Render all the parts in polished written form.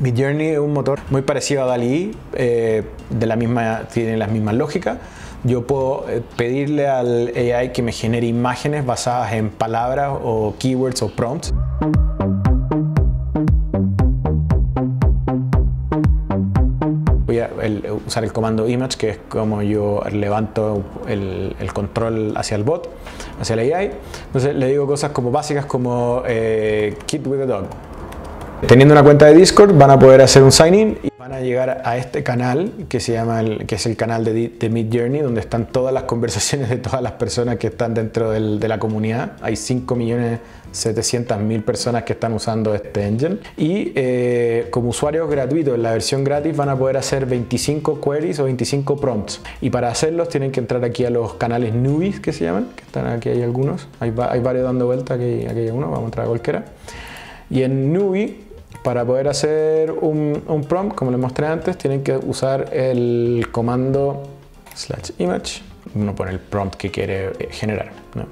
Midjourney es un motor muy parecido a DALL-E, tiene las mismas lógicas. Yo puedo pedirle al AI que me genere imágenes basadas en palabras o keywords o prompts. Voy a usar el comando image, que es como yo levanto el control hacia el bot, hacia el AI. Entonces le digo cosas como básicas como kid with a dog. Teniendo una cuenta de Discord van a poder hacer un sign in y van a llegar a este canal que se llama que es el canal de Midjourney, donde están todas las conversaciones de todas las personas que están dentro de la comunidad. Hay 5.700.000 personas que están usando este engine y como usuarios gratuitos en la versión gratis van a poder hacer 25 queries o 25 prompts, y para hacerlos tienen que entrar aquí a los canales newbies que se llaman, que están aquí, hay algunos, hay varios dando vuelta, aquí hay uno, vamos a entrar a cualquiera. Y en newbie, para poder hacer un prompt, como les mostré antes, tienen que usar el comando /image. Uno pone el prompt que quiere generar, ¿no?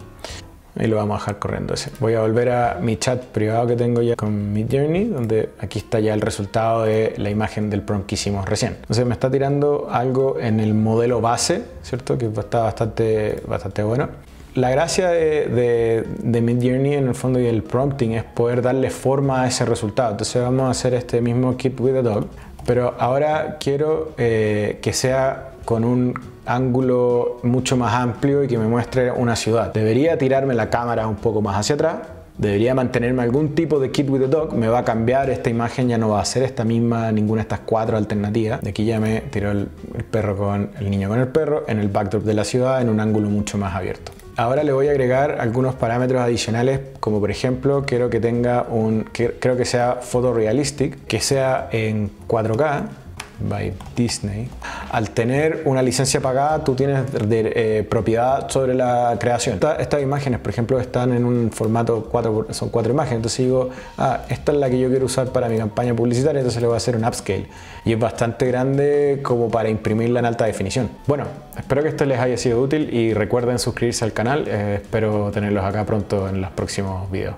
Y lo vamos a dejar corriendo ese. Voy a volver a mi chat privado que tengo ya con Midjourney, donde aquí está ya el resultado de la imagen del prompt que hicimos recién. Entonces me está tirando algo en el modelo base, ¿cierto? Que está bastante bueno. La gracia de Midjourney en el fondo y el prompting es poder darle forma a ese resultado. Entonces vamos a hacer este mismo kid with a dog, pero ahora quiero que sea con un ángulo mucho más amplio y que me muestre una ciudad. Debería tirarme la cámara un poco más hacia atrás, debería mantenerme algún tipo de kid with a dog, me va a cambiar esta imagen, ya no va a ser esta misma, ninguna de estas cuatro alternativas. De aquí ya me tiró el perro con el niño con el perro, en el backdrop de la ciudad, en un ángulo mucho más abierto. Ahora le voy a agregar algunos parámetros adicionales, como por ejemplo, quiero que tenga creo que sea photorealistic, que sea en 4K by Disney. Al tener una licencia pagada, tú tienes propiedad sobre la creación. Estas imágenes, por ejemplo, están en un formato, son 4 imágenes, entonces digo, esta es la que yo quiero usar para mi campaña publicitaria, entonces le voy a hacer un upscale. Y es bastante grande como para imprimirla en alta definición. Bueno, espero que esto les haya sido útil y recuerden suscribirse al canal. Espero tenerlos acá pronto en los próximos videos.